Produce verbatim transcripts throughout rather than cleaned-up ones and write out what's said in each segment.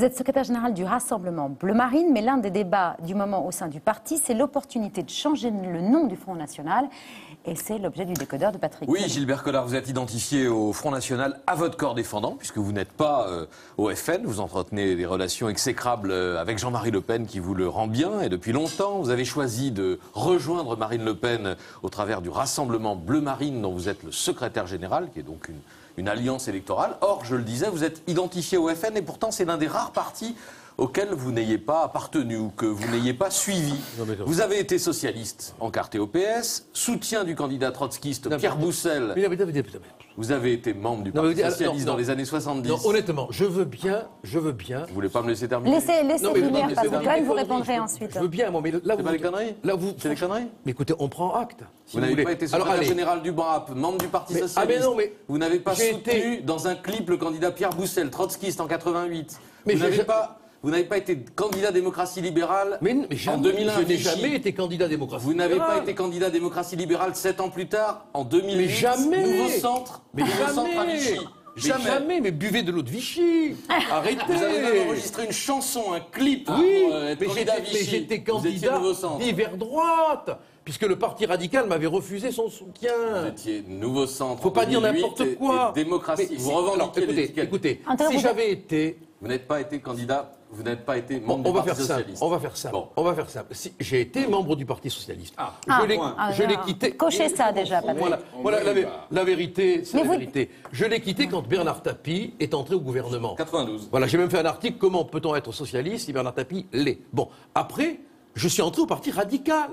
Vous êtes secrétaire général du Rassemblement Bleu Marine, mais l'un des débats du moment au sein du parti, c'est l'opportunité de changer le nom du Front National. Et c'est l'objet du décodeur de Patrick. Oui, Gilbert Collard, vous êtes identifié au Front National à votre corps défendant, puisque vous n'êtes pas euh, au F N. Vous entretenez des relations exécrables avec Jean-Marie Le Pen qui vous le rend bien. Et depuis longtemps, vous avez choisi de rejoindre Marine Le Pen au travers du Rassemblement Bleu Marine, dont vous êtes le secrétaire général, qui est donc une, une alliance électorale. Or, je le disais, vous êtes identifié au F N et pourtant c'est l'un des rares partis auquel vous n'ayez pas appartenu ou que vous n'ayez pas suivi. Non, non. Vous avez été socialiste, encarté au P S, soutien du candidat trotskiste non, Pierre Boussel. Mais, mais, mais, mais, mais, vous avez été membre du non, Parti mais, Socialiste non, dans non, les années soixante-dix. Non, honnêtement, je veux bien, je veux bien... Vous voulez pas me laisser terminer? Laissez, laissez non, mais, finir, non, mais, parce que quand même vous répondrez je, ensuite. Je veux bien, moi, mais là... C'est pas les conneries? Là, vous... C'est des conneries? Mais écoutez, on prend acte. Si vous, vous n'avez pas été secrétaire général du B R A P, membre du Parti Socialiste. Ah mais non, mais... Vous n'avez pas soutenu dans un clip le candidat Pierre Boussel, trotskiste en quatre-vingt-huit. Mais vous n'avez pas... Vous n'avez pas été candidat démocratie libérale mais, mais jamais, en deux mille un. Je n'ai jamais été candidat démocratie libérale. Vous n'avez pas été candidat démocratie libérale sept ans plus tard, en deux mille huit. Mais jamais. Nouveau centre, mais nouveau jamais. centre à Vichy. Jamais. jamais, mais buvez de l'eau de Vichy. Arrêtez. Vous avez même enregistré une chanson, un clip. Oui, pour, euh, être mais candidat à Vichy. Mais j'étais candidat d'hiver droite. Puisque le Parti Radical m'avait refusé son soutien. Vous étiez nouveau centre. Faut pas dire n'importe quoi. Et, et démocratie. Mais vous revendiquez l'étiquette. Écoutez, si j'avais été... Vous n'êtes pas été candidat, vous n'êtes pas été membre on du va Parti faire Socialiste. Simple, on va faire ça. Bon. On va faire ça. Si, j'ai été membre du Parti Socialiste. Ah, je l'ai ah, quitté. Cochez ça déjà, Patrick. Voilà, voilà la, la vérité, c'est la vous... vérité. Je l'ai quitté quand Bernard Tapie est entré au gouvernement. quatre-vingt-douze. Voilà, j'ai même fait un article, comment peut-on être socialiste si Bernard Tapie l'est. Bon, après, je suis entré au Parti Radical.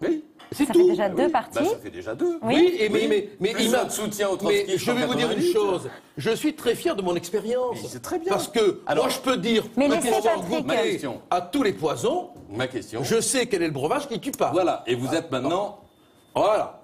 Oui. C'est tout. Ça fait déjà oui. deux partis. Bah, ça fait déjà deux. Oui, oui et mais, oui. mais, mais, mais il m'a soutien au mais je vais vous dire une chose. Je suis très fier de mon expérience. C'est très bien. Parce que alors, moi, je peux dire, mais laissez Patrick. Ma question. À tous les poisons, ma question. Je sais quel est le breuvage qui tue pas. Voilà. Et vous ah, êtes maintenant, non. voilà,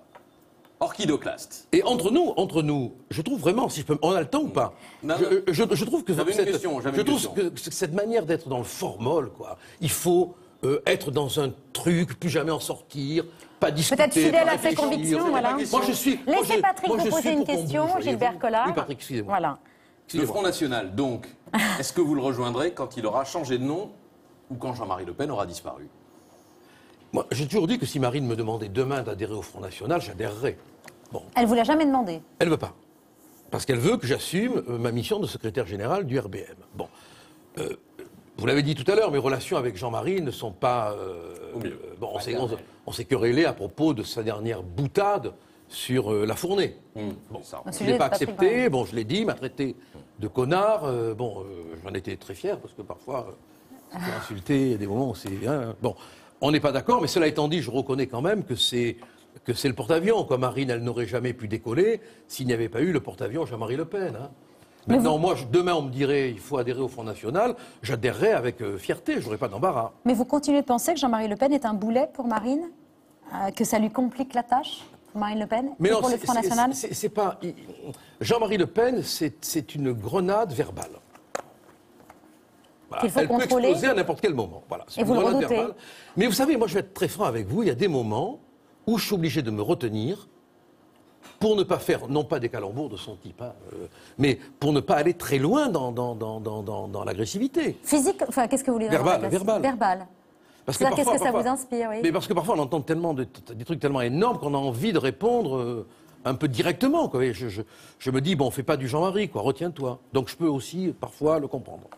orchidoclaste. Et entre nous, entre nous, je trouve vraiment, si je peux, on a le temps ou pas non, je, je, je trouve que cette, une question, je une trouve que cette manière d'être dans le formol, quoi. Il faut. Euh, être dans un truc, plus jamais en sortir, pas discuter... Peut-être fidèle à ses convictions, voilà. Moi, je suis, Laissez moi, je, Patrick moi, vous poser une question, bouge, Gilbert Collard. Oui, Patrick, excusez-moi. Voilà. Le Front National, donc, est-ce que vous le rejoindrez quand il aura changé de nom ou quand Jean-Marie Le Pen aura disparu? Moi, j'ai toujours dit que si Marine me demandait demain d'adhérer au Front National, j'adhérerais. Bon. Elle ne vous l'a jamais demandé? Elle ne veut pas. Parce qu'elle veut que j'assume euh, ma mission de secrétaire général du R B M. Bon. Euh, Vous l'avez dit tout à l'heure, mes relations avec Jean-Marie ne sont pas... Euh, oui, euh, bon, on s'est querellé à propos de sa dernière boutade sur euh, la fournée. Mmh. Bon, ça, on... Je ne l'ai pas accepté, bon, je l'ai dit, il m'a traité de connard. Euh, bon, euh, j'en étais très fier, parce que parfois, euh, c'est insulté, il y a des moments où c'est... Hein, bon, on n'est pas d'accord, mais cela étant dit, je reconnais quand même que c'est... que c'est le porte-avions. Marine, elle n'aurait jamais pu décoller s'il n'y avait pas eu le porte-avions Jean-Marie Le Pen. Hein. Maintenant, vous... moi, je, demain, on me dirait il faut adhérer au Front National, j'adhérerai avec euh, fierté, je n'aurai pas d'embarras. Mais vous continuez de penser que Jean-Marie Le Pen est un boulet pour Marine, euh, que ça lui complique la tâche, Marine Le Pen, mais non, pour le Front National ? C'est pas... Jean-Marie Le Pen, c'est une grenade verbale. Voilà. Il faut Elle contrôler. peut exploser à n'importe quel moment. Voilà. Et une vous le redoutez. Verbale. Mais vous savez, moi, je vais être très franc avec vous, il y a des moments où je suis obligé de me retenir pour ne pas faire, non pas des calembours de son type, hein, euh, mais pour ne pas aller très loin dans, dans, dans, dans, dans, dans l'agressivité. Physique, enfin, qu'est-ce que vous voulez dire? Verbal, verbal. Verbal. C'est-à-dire, qu'est-ce que ça parfois, vous inspire? Oui. Mais parce que parfois, on entend tellement de, des trucs tellement énormes qu'on a envie de répondre euh, un peu directement. Quoi. Je, je, je me dis, bon, fais pas du Jean-Marie, quoi, retiens-toi. Donc je peux aussi, parfois, le comprendre.